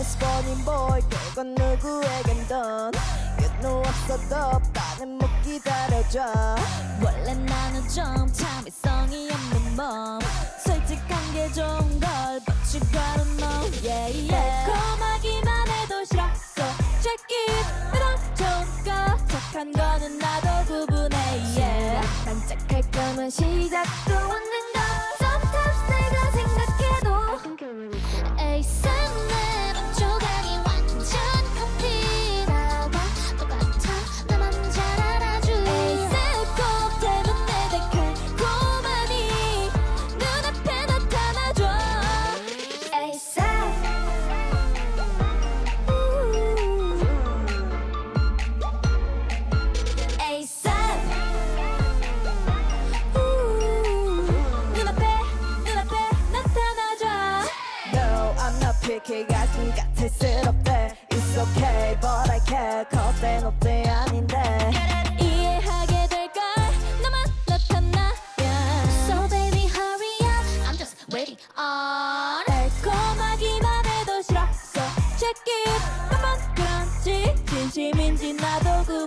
내 스포닝 보이 그건 누구에겐 넌 끝도 없어도 반은 못 기다려줘 원래 나는 좀 참을성이 없는 몸 솔직한 게 좋은 걸 But you gotta know yeah yeah 달콤하기만 해도 싫었어 Check it 너랑 좋은 거 착한 거는 나도 구분해 yeah 반짝할 거면 시작도 없는 거 Sometimes 내가 생각해도 picky guys who got to sit up there It's okay but I care cause they know they 아닌데 이해하게 될걸 너만 나타나 yeah. So baby hurry up I'm just waiting on 달콤하기만 해도 싫었어 Check it 나만 그런지 진심인지 나도